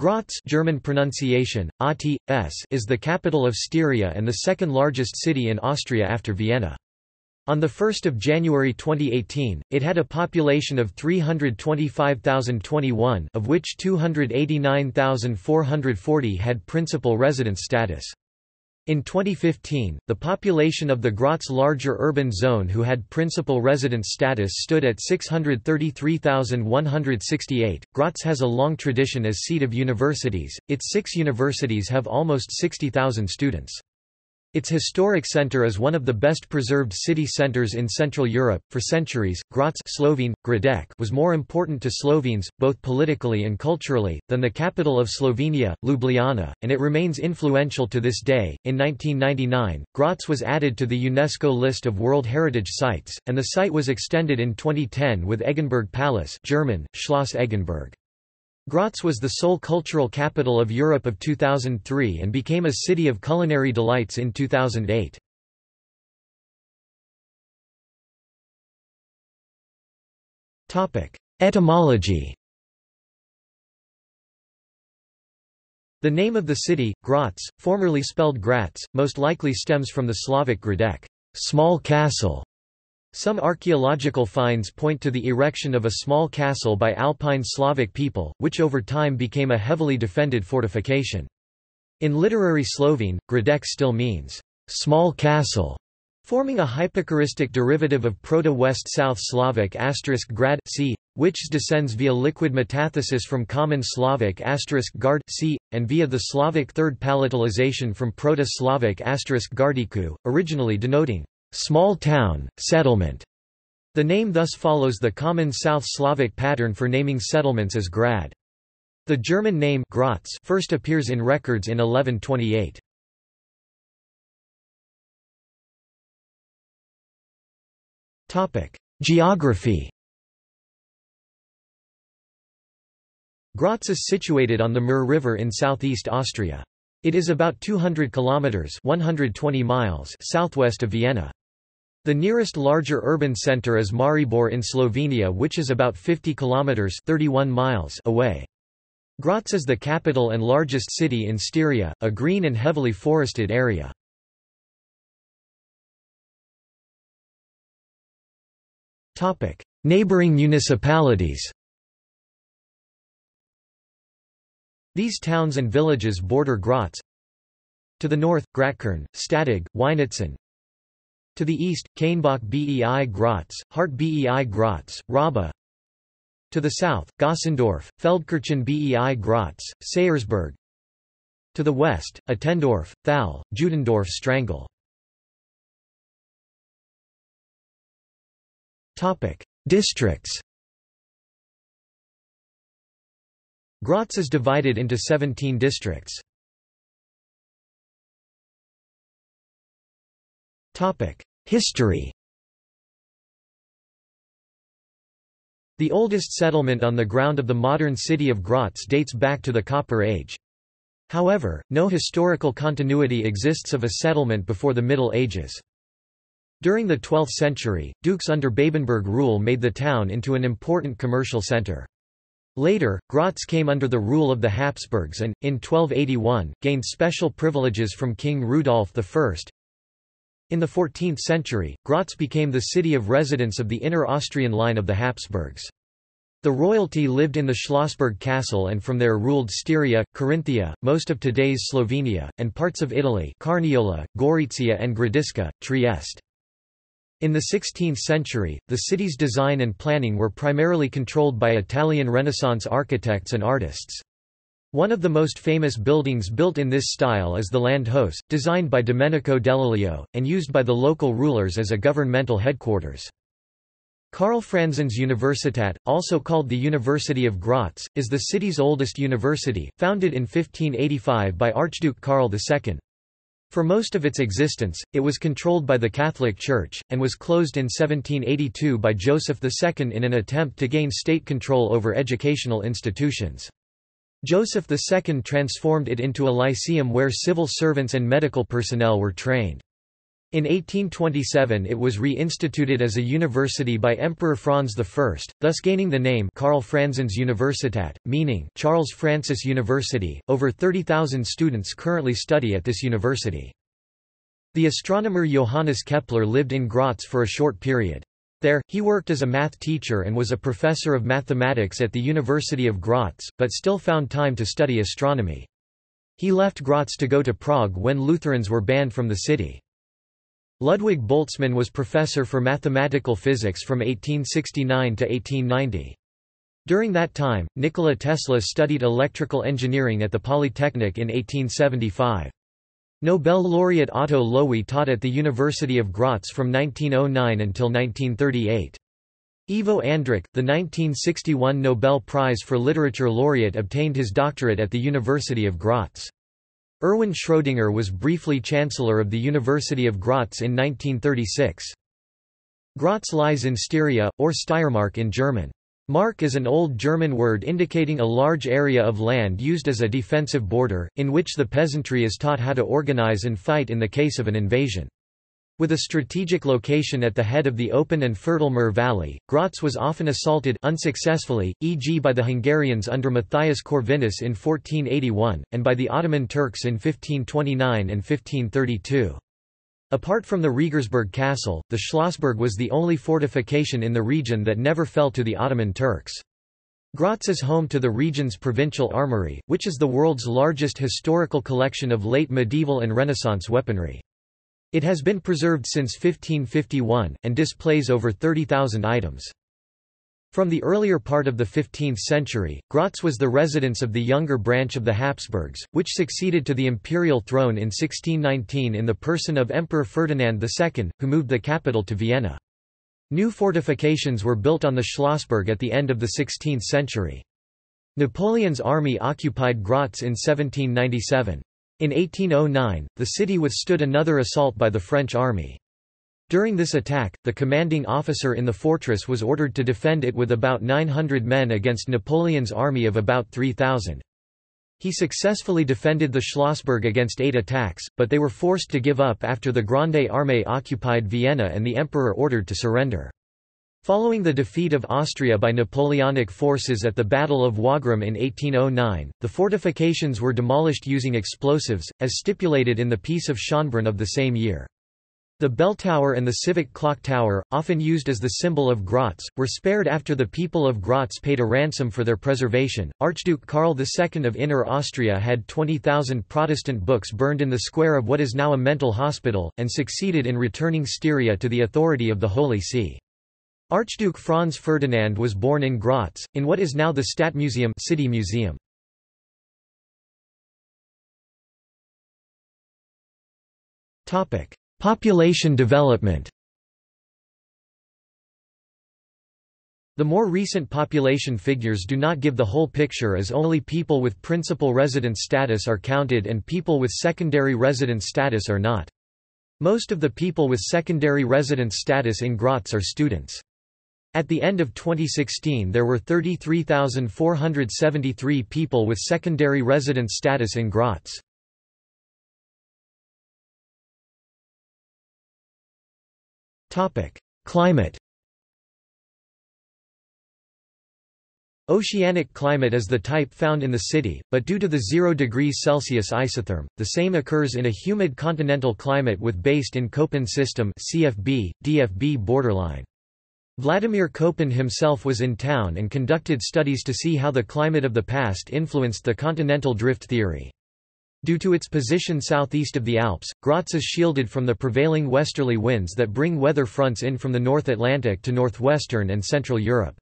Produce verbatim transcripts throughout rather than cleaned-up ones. Graz, German pronunciation, A T S, is the capital of Styria and the second largest city in Austria after Vienna. On the first of January twenty eighteen, it had a population of three hundred twenty-five thousand twenty-one, of which two hundred eighty-nine thousand four hundred forty had principal residence status. In twenty fifteen, the population of the Graz larger urban zone who had principal residence status stood at six hundred thirty-three thousand one hundred sixty-eight. Graz has a long tradition as seat of universities, its six universities have almost sixty thousand students. Its historic centre is one of the best preserved city centres in Central Europe. For centuries, Graz Slovene, Gradec, was more important to Slovenes, both politically and culturally, than the capital of Slovenia, Ljubljana, and it remains influential to this day. In nineteen ninety-nine, Graz was added to the UNESCO list of World Heritage Sites, and the site was extended in twenty ten with Eggenberg Palace, German, Schloss Eggenberg. Graz was the sole cultural capital of Europe of two thousand three and became a city of culinary delights in two thousand eight. Etymology. The name of the city, Graz, formerly spelled Graz, most likely stems from the Slavic Gradec, small castle. Some archaeological finds point to the erection of a small castle by Alpine Slavic people, which over time became a heavily defended fortification. In literary Slovene, Gradec still means, small castle, forming a hypochoristic derivative of Proto-West-South Slavic asterisk grad c, which descends via liquid metathesis from Common Slavic asterisk gard c, and via the Slavic third palatalization from Proto-Slavic asterisk gardiku, originally denoting small town, settlement. The name thus follows the common South Slavic pattern for naming settlements as Grad. The German name Graz first appears in records in eleven twenty-eight. Geography. Graz is situated on the Mur River in southeast Austria. It is about two hundred kilometers (one hundred twenty miles) southwest of Vienna. The nearest larger urban center is Maribor in Slovenia, which is about fifty kilometers (thirty-one miles) away. Graz is the capital and largest city in Styria, a green and heavily forested area. Topic: Neighboring municipalities. These towns and villages border Graz. To the north, Gratkorn, Stadig, Weinitzen. To the east, Kainbach bei Graz, Hart bei Graz, Raba. To the south, Gossendorf, Feldkirchen bei Graz, Sayersberg. To the west, Attendorf, Thal, Judendorf Strangel. Districts. Graz is divided into seventeen districts. History. The oldest settlement on the ground of the modern city of Graz dates back to the Copper Age. However, no historical continuity exists of a settlement before the Middle Ages. During the twelfth century, dukes under Babenberg rule made the town into an important commercial centre. Later, Graz came under the rule of the Habsburgs and, in twelve eighty-one, gained special privileges from King Rudolf the First. In the fourteenth century, Graz became the city of residence of the Inner Austrian line of the Habsburgs. The royalty lived in the Schlossberg Castle and from there ruled Styria, Carinthia, most of today's Slovenia, and parts of Italy, Carniola, Gorizia and Gradisca, Trieste. In the sixteenth century, the city's design and planning were primarily controlled by Italian Renaissance architects and artists. One of the most famous buildings built in this style is the Landhaus, designed by Domenico dell'Allio, and used by the local rulers as a governmental headquarters. Karl Franzens Universität, also called the University of Graz, is the city's oldest university, founded in fifteen eighty-five by Archduke Karl the Second. For most of its existence, it was controlled by the Catholic Church, and was closed in seventeen eighty-two by Joseph the Second in an attempt to gain state control over educational institutions. Joseph the Second transformed it into a lyceum where civil servants and medical personnel were trained. In eighteen twenty-seven it was re-instituted as a university by Emperor Franz the First, thus gaining the name Karl Franzens Universität, meaning Charles Francis University. Over thirty thousand students currently study at this university. The astronomer Johannes Kepler lived in Graz for a short period. There, he worked as a math teacher and was a professor of mathematics at the University of Graz, but still found time to study astronomy. He left Graz to go to Prague when Lutherans were banned from the city. Ludwig Boltzmann was professor for mathematical physics from eighteen sixty-nine to eighteen ninety. During that time, Nikola Tesla studied electrical engineering at the Polytechnic in eighteen seventy-five. Nobel laureate Otto Loewi taught at the University of Graz from nineteen oh nine until nineteen thirty-eight. Ivo Andrić, the nineteen sixty-one Nobel Prize for Literature laureate, obtained his doctorate at the University of Graz. Erwin Schrödinger was briefly Chancellor of the University of Graz in nineteen thirty-six. Graz lies in Styria, or Steiermark in German. Mark is an old German word indicating a large area of land used as a defensive border, in which the peasantry is taught how to organize and fight in the case of an invasion. With a strategic location at the head of the open and fertile Mur Valley, Graz was often assaulted unsuccessfully, for example by the Hungarians under Matthias Corvinus in fourteen eighty-one, and by the Ottoman Turks in fifteen twenty-nine and fifteen thirty-two. Apart from the Riegersburg Castle, the Schlossberg was the only fortification in the region that never fell to the Ottoman Turks. Graz is home to the region's provincial armory, which is the world's largest historical collection of late medieval and Renaissance weaponry. It has been preserved since fifteen fifty-one, and displays over thirty thousand items. From the earlier part of the fifteenth century, Graz was the residence of the younger branch of the Habsburgs, which succeeded to the imperial throne in sixteen nineteen in the person of Emperor Ferdinand the Second, who moved the capital to Vienna. New fortifications were built on the Schlossberg at the end of the sixteenth century. Napoleon's army occupied Graz in seventeen ninety-seven. In eighteen oh nine, the city withstood another assault by the French army. During this attack, the commanding officer in the fortress was ordered to defend it with about nine hundred men against Napoleon's army of about three thousand. He successfully defended the Schlossberg against eight attacks, but they were forced to give up after the Grande Armée occupied Vienna and the emperor ordered to surrender. Following the defeat of Austria by Napoleonic forces at the Battle of Wagram in eighteen oh nine, the fortifications were demolished using explosives, as stipulated in the Peace of Schönbrunn of the same year. The bell tower and the civic clock tower, often used as the symbol of Graz, were spared after the people of Graz paid a ransom for their preservation. Archduke Karl the Second of Inner Austria had twenty thousand Protestant books burned in the square of what is now a mental hospital, and succeeded in returning Styria to the authority of the Holy See. Archduke Franz Ferdinand was born in Graz, in what is now the Stadtmuseum City Museum. Topic: Population development. The more recent population figures do not give the whole picture, as only people with principal residence status are counted and people with secondary residence status are not. Most of the people with secondary residence status in Graz are students. At the end of twenty sixteen there were thirty-three thousand four hundred seventy-three people with secondary residence status in Graz. Climate. Oceanic climate is the type found in the city, but due to the zero degrees Celsius isotherm, the same occurs in a humid continental climate with based in Köppen system C F B, D F B borderline. Vladimir Köppen himself was in town and conducted studies to see how the climate of the past influenced the continental drift theory. Due to its position southeast of the Alps, Graz is shielded from the prevailing westerly winds that bring weather fronts in from the North Atlantic to northwestern and central Europe.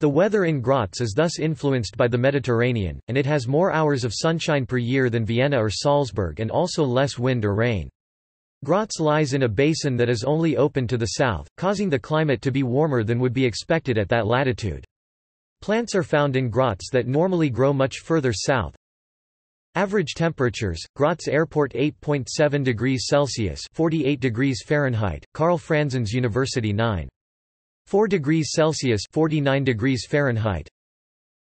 The weather in Graz is thus influenced by the Mediterranean, and it has more hours of sunshine per year than Vienna or Salzburg, and also less wind or rain. Graz lies in a basin that is only open to the south, causing the climate to be warmer than would be expected at that latitude. Plants are found in Graz that normally grow much further south. Average temperatures: Graz Airport eight point seven degrees Celsius forty-eight degrees Fahrenheit, Karl Franzens University nine point four degrees Celsius forty-nine degrees Fahrenheit.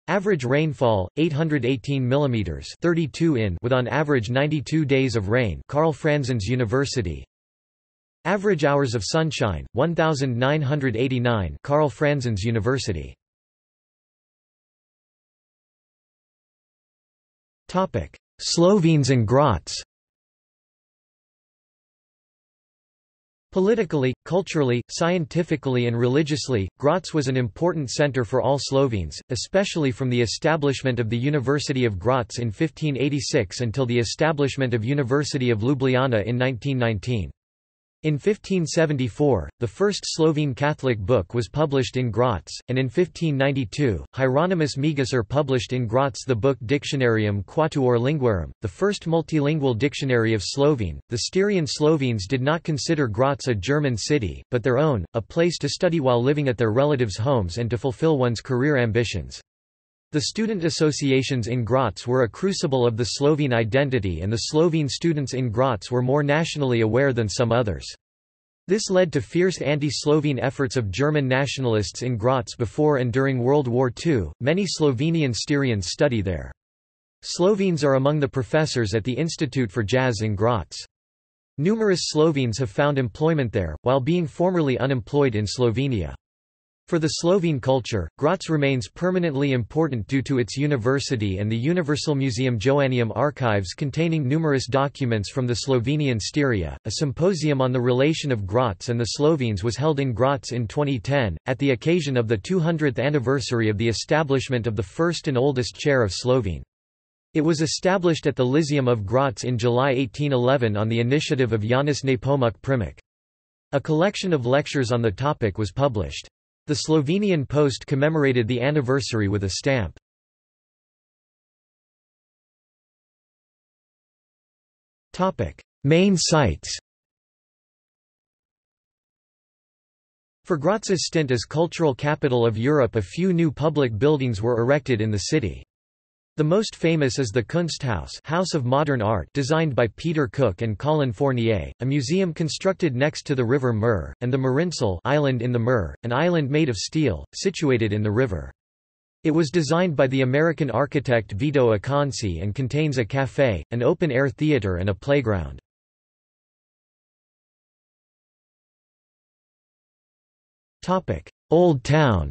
Average rainfall eight hundred eighteen millimeters thirty-two in with on average ninety-two days of rain, Karl Franzens University. Average hours of sunshine, one thousand nine hundred eighty-nine. Karl Franzens University. Topic: Slovenes and Graz. Politically, culturally, scientifically and religiously, Graz was an important center for all Slovenes, especially from the establishment of the University of Graz in fifteen eighty-six until the establishment of University of Ljubljana in nineteen nineteen. In fifteen seventy-four, the first Slovene Catholic book was published in Graz, and in fifteen ninety-two, Hieronymus Megiser published in Graz the book Dictionarium Quatuor Linguarum, the first multilingual dictionary of Slovene. The Styrian Slovenes did not consider Graz a German city, but their own, a place to study while living at their relatives' homes and to fulfill one's career ambitions. The student associations in Graz were a crucible of the Slovene identity, and the Slovene students in Graz were more nationally aware than some others. This led to fierce anti-Slovene efforts of German nationalists in Graz before and during World War Two. Many Slovenian Styrians study there. Slovenes are among the professors at the Institute for Jazz in Graz. Numerous Slovenes have found employment there, while being formerly unemployed in Slovenia. For the Slovene culture, Graz remains permanently important due to its university and the Universalmuseum Joanneum archives containing numerous documents from the Slovenian Styria. A symposium on the relation of Graz and the Slovenes was held in Graz in twenty ten, at the occasion of the two hundredth anniversary of the establishment of the first and oldest chair of Slovene. It was established at the Lyceum of Graz in July eighteen eleven on the initiative of Janez Nepomuk Primic. A collection of lectures on the topic was published. The Slovenian Post commemorated the anniversary with a stamp. Main sites. For Graz's stint as cultural capital of Europe, a few new public buildings were erected in the city. The most famous is the Kunsthaus, House of Modern Art, designed by Peter Cook and Colin Fournier, a museum constructed next to the River Mur, and the Murinsel island in the Mur, an island made of steel, situated in the river. It was designed by the American architect Vito Acconci and contains a café, an open-air theatre and a playground. Old Town.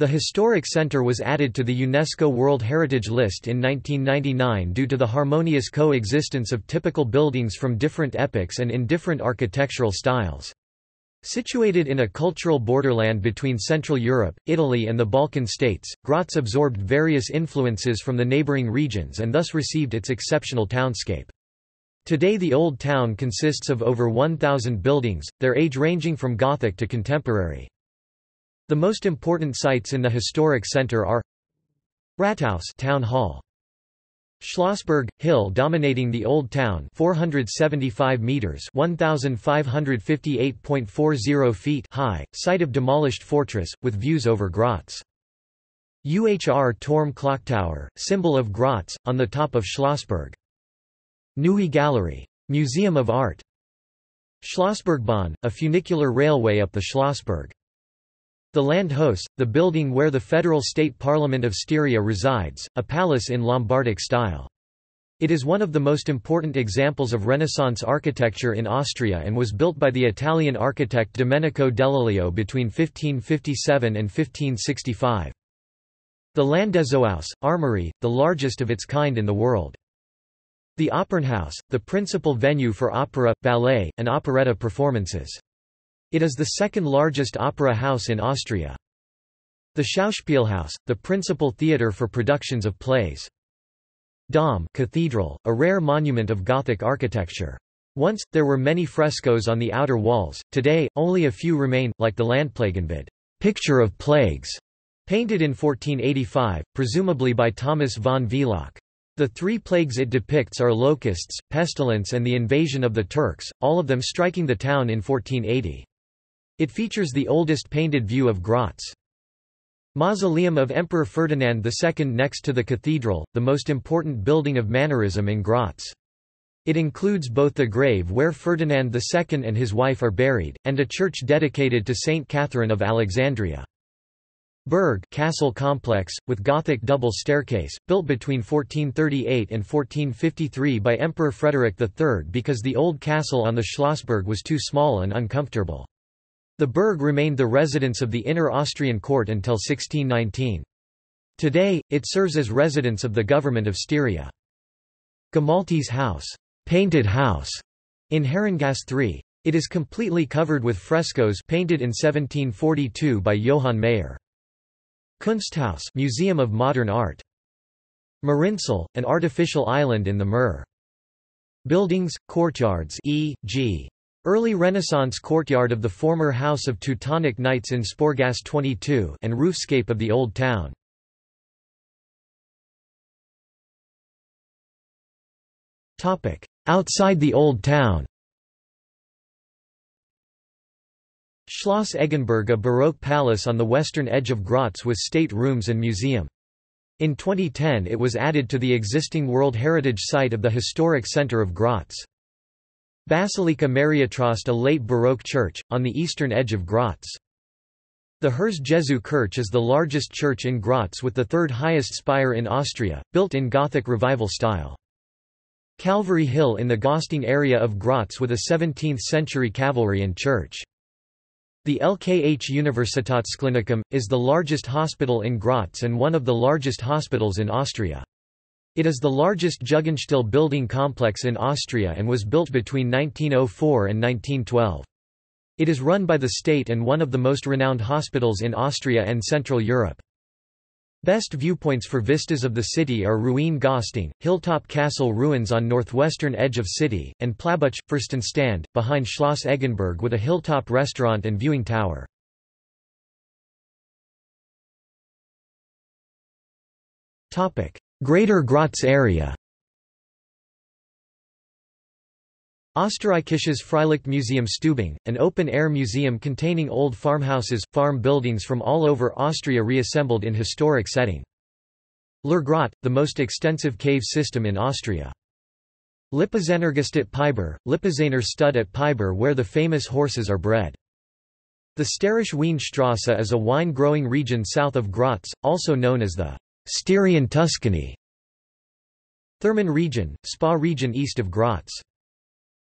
The historic center was added to the UNESCO World Heritage List in nineteen ninety-nine due to the harmonious coexistence of typical buildings from different epochs and in different architectural styles. Situated in a cultural borderland between Central Europe, Italy and the Balkan states, Graz absorbed various influences from the neighboring regions and thus received its exceptional townscape. Today the Old Town consists of over one thousand buildings, their age ranging from Gothic to contemporary. The most important sites in the historic center are Rathaus Town Hall, Schlossberg hill dominating the old town, four hundred seventy-five meters (one thousand five hundred fifty-eight point four zero feet) high, site of demolished fortress with views over Graz. U H R Torm clock tower, symbol of Graz, on the top of Schlossberg. Neue Gallery, Museum of Art. Schlossbergbahn, a funicular railway up the Schlossberg. The Landhaus, the building where the Federal State Parliament of Styria resides, a palace in Lombardic style. It is one of the most important examples of Renaissance architecture in Austria and was built by the Italian architect Domenico dell'Allio between fifteen fifty-seven and fifteen sixty-five. The Landeszeughaus, armory, the largest of its kind in the world. The Opernhaus, the principal venue for opera, ballet, and operetta performances. It is the second largest opera house in Austria. The Schauspielhaus, the principal theatre for productions of plays. Dom Cathedral, a rare monument of Gothic architecture. Once, there were many frescoes on the outer walls, today, only a few remain, like the Landplagenbid, picture of plagues, painted in fourteen eighty-five, presumably by Thomas von Wheelock. The three plagues it depicts are locusts, pestilence and the invasion of the Turks, all of them striking the town in fourteen eighty. It features the oldest painted view of Graz. Mausoleum of Emperor Ferdinand the Second next to the cathedral, the most important building of Mannerism in Graz. It includes both the grave where Ferdinand the Second and his wife are buried, and a church dedicated to Saint Catherine of Alexandria. Burg castle complex, with Gothic double staircase, built between fourteen thirty-eight and fourteen fifty-three by Emperor Frederick the Third because the old castle on the Schlossberg was too small and uncomfortable. The Burg remained the residence of the Inner Austrian court until sixteen nineteen. Today, it serves as residence of the government of Styria. Gamalti's House, Painted House, in Herrengasse three. It is completely covered with frescoes painted in seventeen forty-two by Johann Mayer. Kunsthaus, Museum of Modern Art. Murinsel, an artificial island in the Mur. Buildings, courtyards, for example early Renaissance courtyard of the former House of Teutonic Knights in Sporgasse twenty-two, and roofscape of the Old Town. Topic: Outside the Old Town. Schloss Eggenberg, a Baroque palace on the western edge of Graz with state rooms and museum. In twenty ten it was added to the existing World Heritage Site of the historic center of Graz. Basilika Mariatrost, a late Baroque church, on the eastern edge of Graz. The Herz Jesu Kirche is the largest church in Graz with the third highest spire in Austria, built in Gothic Revival style. Calvary Hill in the Gosting area of Graz with a seventeenth century cavalry and church. The L K H Universitätsklinikum is the largest hospital in Graz and one of the largest hospitals in Austria. It is the largest Jugendstil building complex in Austria and was built between nineteen oh four and nineteen twelve. It is run by the state and one of the most renowned hospitals in Austria and Central Europe. Best viewpoints for vistas of the city are Ruin Gosting, hilltop castle ruins on northwestern edge of city, and Plabuch, Fürstenstand, behind Schloss Eggenberg with a hilltop restaurant and viewing tower. Greater Graz area. Österreichisches Freilichtmuseum Stübing, an open-air museum containing old farmhouses, farm buildings from all over Austria reassembled in historic setting. Lurgrat, the most extensive cave system in Austria. Lipizzanergest at Piber, Lipizzaner stud at Piber where the famous horses are bred. The Steirische Weinstrasse is a wine-growing region south of Graz, also known as the Styrian Tuscany. Thurman region, Spa region east of Graz.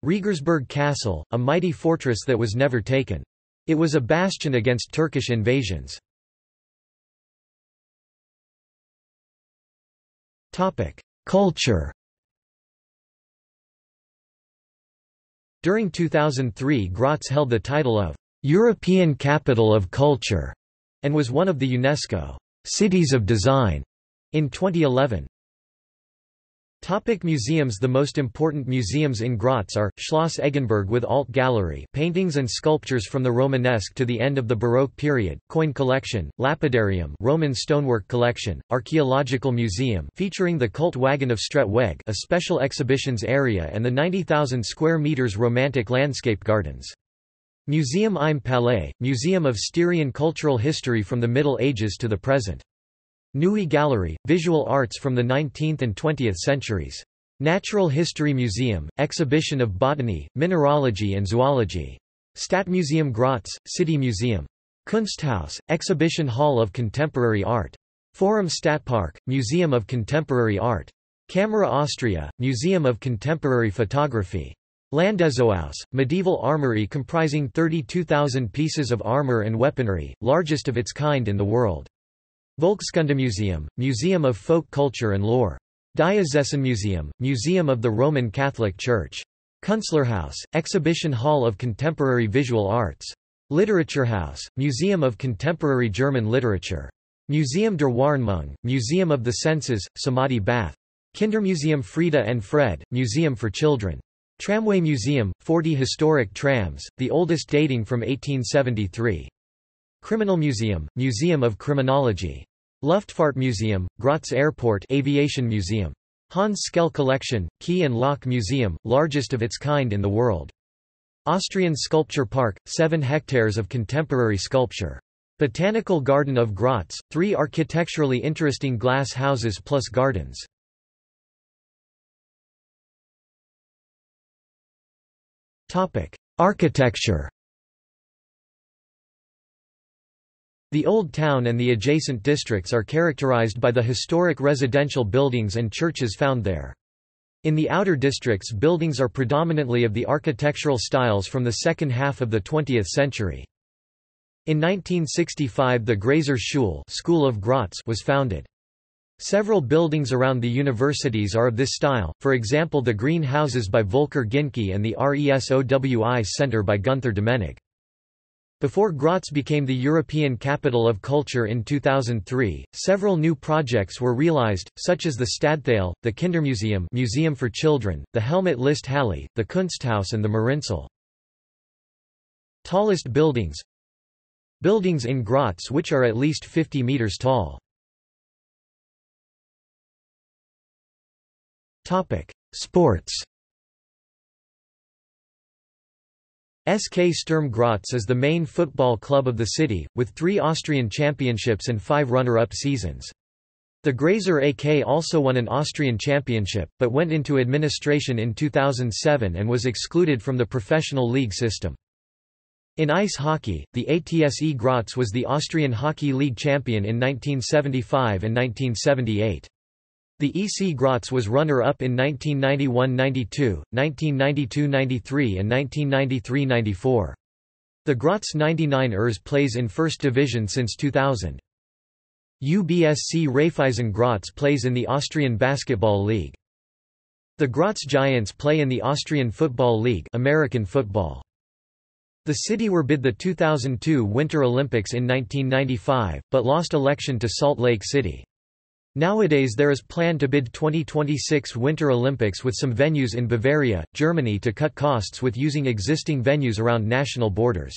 Riegersburg Castle, a mighty fortress that was never taken. It was a bastion against Turkish invasions. Topic: Culture. During two thousand three, Graz held the title of European Capital of Culture and was one of the UNESCO Cities of Design in twenty eleven. Topic: Museums. The most important museums in Graz are Schloss Eggenberg with Alt Gallery, paintings and sculptures from the Romanesque to the end of the Baroque period, coin collection, lapidarium, Roman stonework collection, archaeological museum featuring the cult wagon of Stretweg, a special exhibitions area, and the ninety thousand square meters romantic landscape gardens. Museum im Palais, Museum of Styrian Cultural History from the Middle Ages to the present. Neue Gallery, Visual Arts from the nineteenth and twentieth centuries. Natural History Museum, Exhibition of Botany, Mineralogy and Zoology. Stadtmuseum Graz, City Museum. Kunsthaus, Exhibition Hall of Contemporary Art. Forum Stadtpark, Museum of Contemporary Art. Camera Austria, Museum of Contemporary Photography. Landeszeughaus, medieval armory comprising thirty-two thousand pieces of armor and weaponry, largest of its kind in the world. Volkskundemuseum, Museum of Folk Culture and Lore. Diocesanmuseum, Museum of the Roman Catholic Church. Kunstlerhaus, Exhibition Hall of Contemporary Visual Arts. Literaturhaus, Museum of Contemporary German Literature. Museum der Warnung, Museum of the Senses, Samadhi Bath. Kindermuseum Frida and Fred, Museum for Children. Tramway Museum, forty historic trams, the oldest dating from eighteen seventy-three. Criminal Museum, Museum of Criminology. Luftfahrt Museum, Graz Airport Aviation Museum. Hans Schell Collection, Key and Lock Museum, largest of its kind in the world. Austrian Sculpture Park, seven hectares of contemporary sculpture. Botanical Garden of Graz, three architecturally interesting glass houses plus gardens. Architecture. The Old Town and the adjacent districts are characterized by the historic residential buildings and churches found there. In the outer districts, buildings are predominantly of the architectural styles from the second half of the twentieth century. In nineteen sixty-five the Grazer Schule, School of Graz was founded. Several buildings around the universities are of this style, for example the Green Houses by Volker Ginke and the RESOWI Center by Gunther Domenech. Before Graz became the European Capital of Culture in two thousand three, several new projects were realized, such as the Stadthalle, the Kindermuseum Museum for Children, the Helmut-List-Halle, the Kunsthaus and the Murinsel. Tallest buildings. Buildings in Graz which are at least fifty meters tall. Sports. S K Sturm Graz is the main football club of the city, with three Austrian championships and five runner-up seasons. The Grazer A K also won an Austrian championship, but went into administration in two thousand seven and was excluded from the professional league system. In ice hockey, the A T S E Graz was the Austrian Hockey League champion in nineteen seventy-five and nineteen seventy-eight. The E C Graz was runner-up in nineteen ninety-one ninety-two, nineteen ninety-two ninety-three and nineteen ninety-three ninety-four. The Graz ninety-niners plays in First Division since two thousand. U B S C Raiffeisen Graz plays in the Austrian Basketball League. The Graz Giants play in the Austrian Football League, American football. The city were bid the two thousand two Winter Olympics in nineteen ninety-five, but lost election to Salt Lake City. Nowadays there is plan to bid twenty twenty-six Winter Olympics with some venues in Bavaria, Germany to cut costs with using existing venues around national borders.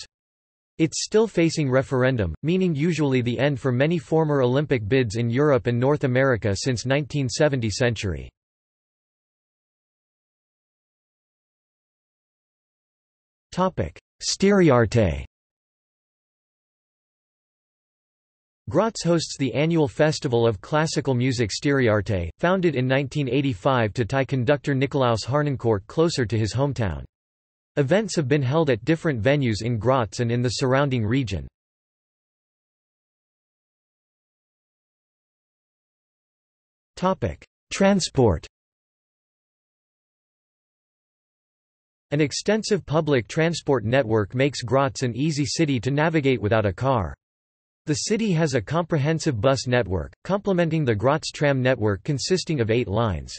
It's still facing referendum, meaning usually the end for many former Olympic bids in Europe and North America since nineteen seventy century. Styriarte. Graz hosts the annual festival of classical music Styriarte, founded in nineteen eighty-five to tie conductor Nikolaus Harnoncourt closer to his hometown. Events have been held at different venues in Graz and in the surrounding region. Transport. An extensive public transport network makes Graz an easy city to navigate without a car. The city has a comprehensive bus network, complementing the Graz tram network consisting of eight lines.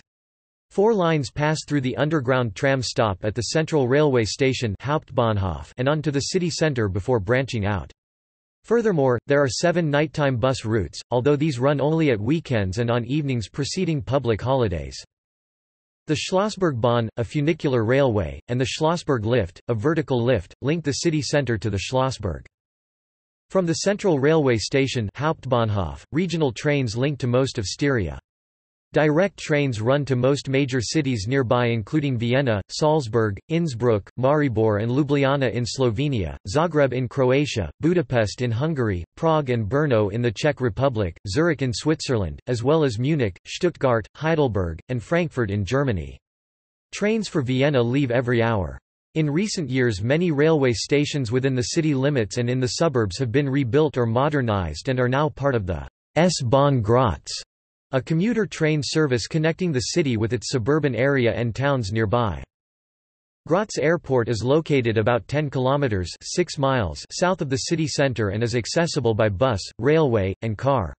Four lines pass through the underground tram stop at the central railway station Hauptbahnhof and on to the city centre before branching out. Furthermore, there are seven nighttime bus routes, although these run only at weekends and on evenings preceding public holidays. The Schlossbergbahn, a funicular railway, and the Schlossberg lift, a vertical lift, link the city centre to the Schlossberg. From the central railway station Hauptbahnhof, regional trains link to most of Styria. Direct trains run to most major cities nearby including Vienna, Salzburg, Innsbruck, Maribor and Ljubljana in Slovenia, Zagreb in Croatia, Budapest in Hungary, Prague and Brno in the Czech Republic, Zurich in Switzerland, as well as Munich, Stuttgart, Heidelberg, and Frankfurt in Germany. Trains for Vienna leave every hour. In recent years many railway stations within the city limits and in the suburbs have been rebuilt or modernized and are now part of the S-Bahn Graz, a commuter train service connecting the city with its suburban area and towns nearby. Graz Airport is located about ten kilometers (six miles) south of the city center and is accessible by bus, railway, and car.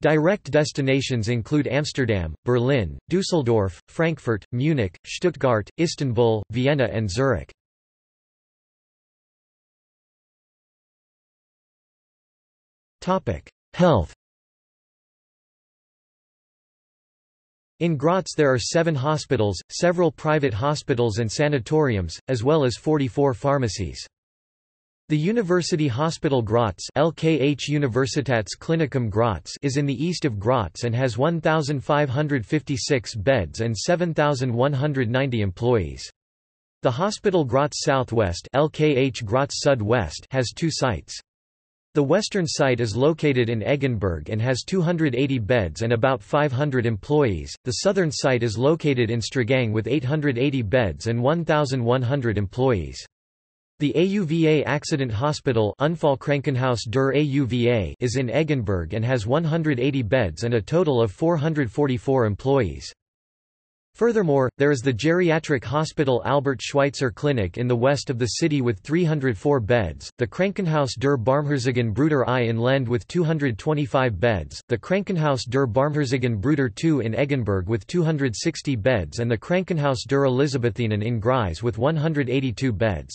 Direct destinations include Amsterdam, Berlin, Düsseldorf, Frankfurt, Munich, Stuttgart, Istanbul, Vienna and Zurich. Health. In Graz there are seven hospitals, several private hospitals and sanatoriums, as well as forty-four pharmacies. The University Hospital Graz (L K H Universitätsklinikum Graz) is in the east of Graz and has one thousand five hundred fifty-six beds and seven thousand one hundred ninety employees. The Hospital Graz Southwest (L K H Graz Südwest) has two sites. The western site is located in Eggenberg and has two hundred eighty beds and about five hundred employees. The southern site is located in Strabane with eight hundred eighty beds and one thousand one hundred employees. The A U V A Accident Hospital Unfallkrankenhaus der A U V A is in Eggenberg and has one hundred eighty beds and a total of four hundred forty-four employees. Furthermore, there is the geriatric hospital Albert Schweitzer Klinik in the west of the city with three hundred four beds, the Krankenhaus der Barmherzigen Brüder I in Lend with two hundred twenty-five beds, the Krankenhaus der Barmherzigen Brüder two in Eggenberg with two hundred sixty beds and the Krankenhaus der Elisabethinen in Graz with one hundred eighty-two beds.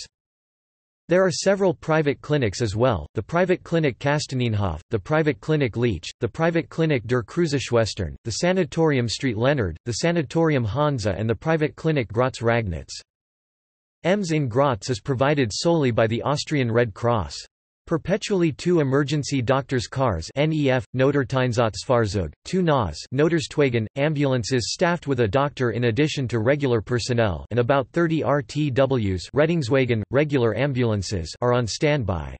There are several private clinics as well, the private clinic Kasteninhof, the private clinic Leech, the private clinic Der Kruseschwestern, the Sanatorium Street Leonard, the Sanatorium Hansa and the private clinic Graz Ragnitz. E M S in Graz is provided solely by the Austrian Red Cross. Perpetually two emergency doctors' cars N E F, Notareinsatzfahrzeuge, two N A S Notarstwagen, ambulances staffed with a doctor in addition to regular personnel and about thirty R T Ws Rettungswagen, regular ambulances are on standby.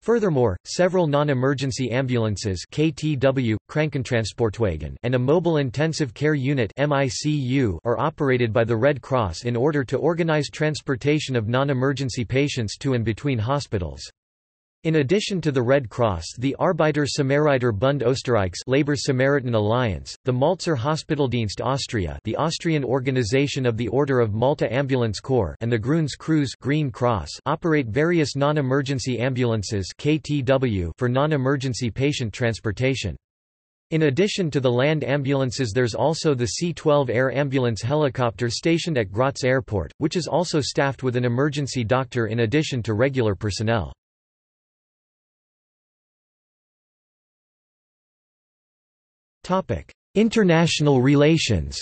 Furthermore, several non-emergency ambulances K T W, Krankentransportwagen, and a mobile intensive care unit M I C U are operated by the Red Cross in order to organize transportation of non-emergency patients to and between hospitals. In addition to the Red Cross, the Arbeiter Samariter Bund Österreichs (Labor Samaritan Alliance), the Malzer Hospitaldienst Austria, the Austrian organization of the Order of Malta Ambulance Corps, and the Grüns Kreuz (Green Cross) operate various non-emergency ambulances (K T W) for non-emergency patient transportation. In addition to the land ambulances, there's also the C twelve air ambulance helicopter stationed at Graz Airport, which is also staffed with an emergency doctor in addition to regular personnel. International relations.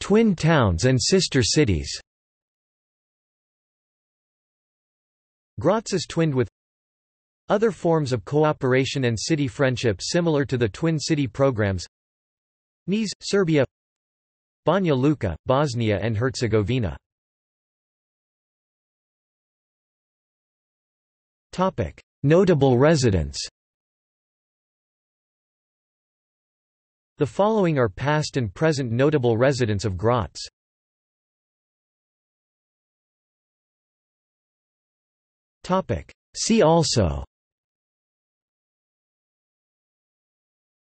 Twin towns and sister cities. Graz is twinned with other forms of cooperation and city friendship similar to the twin city programs: Niš, Serbia; Banja Luka, Bosnia and Herzegovina. Notable residents. The following are past and present notable residents of Graz. See also: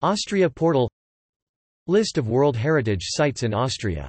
Austria portal, List of World Heritage Sites in Austria.